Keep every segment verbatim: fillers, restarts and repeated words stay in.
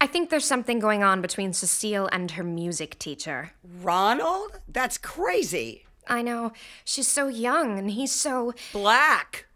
I think there's something going on between Cecile and her music teacher. Ronald? That's crazy. I know. She's so young and he's so... black.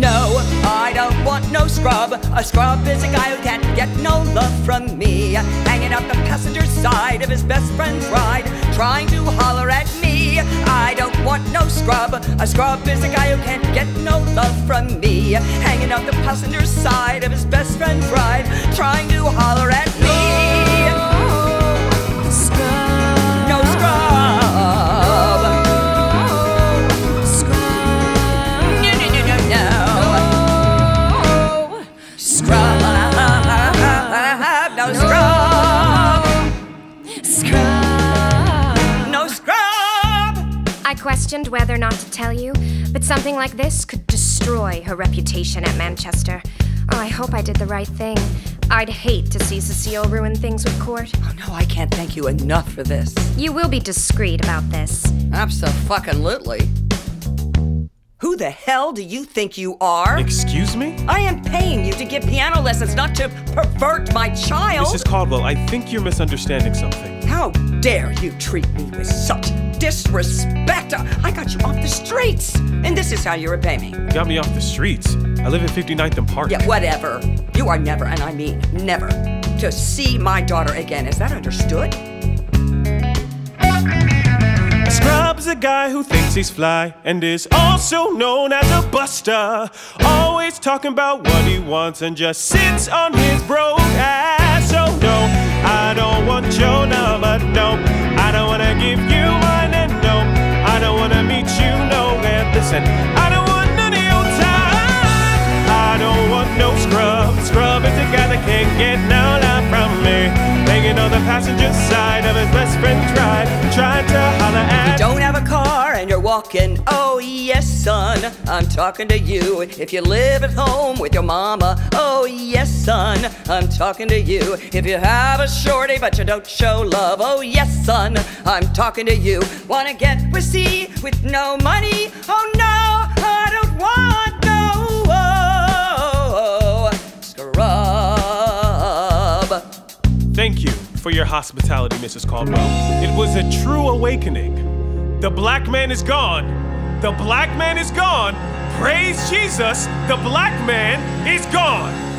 No, I don't want no scrub. A scrub is a guy who can't get no love from me. Hanging out the passenger side of his best friend's ride, trying to holler at me. I don't want no scrub. A scrub is a guy who can't get no love from me. Hanging out the passenger side of his best friend's ride, trying to holler at me. Questioned whether or not to tell you, but something like this could destroy her reputation at Manchester. Oh, I hope I did the right thing. I'd hate to see Cecile ruin things with Court. Oh no, I can't thank you enough for this. You will be discreet about this. Abso-fucking-lutely. Who the hell do you think you are? Excuse me? I am paying you to give piano lessons, not to pervert my child! Missus Caldwell, I think you're misunderstanding something. How dare you treat me with such disrespect! I got you off the streets! And this is how you repay me. You got me off the streets? I live at fifty-ninth and Park. Yeah, whatever. You are never, and I mean never, to see my daughter again. Is that understood? Scrub's a guy who thinks he's fly and is also known as a buster. Always talking about what he wants and just sits on his broke ass. So no, I don't want your number, no. I don't want to give you mine and no. I don't want to meet you nowhere, listen. I don't want none of your time. I don't want no scrub. Scrub is a guy that can't get no love from me. Hanging on the passenger side of his best friend's ride, trying to holler at. You don't have a car and you're walking, oh yes son, I'm talking to you. If you live at home with your mama, oh yes son, I'm talking to you. If you have a shorty but you don't show love, oh yes son, I'm talking to you. Wanna get with C with no money, oh no, I don't want no scrub. Thank you for your hospitality, Missus Caldwell. It was a true awakening. The black man is gone. The black man is gone. Praise Jesus, the black man is gone.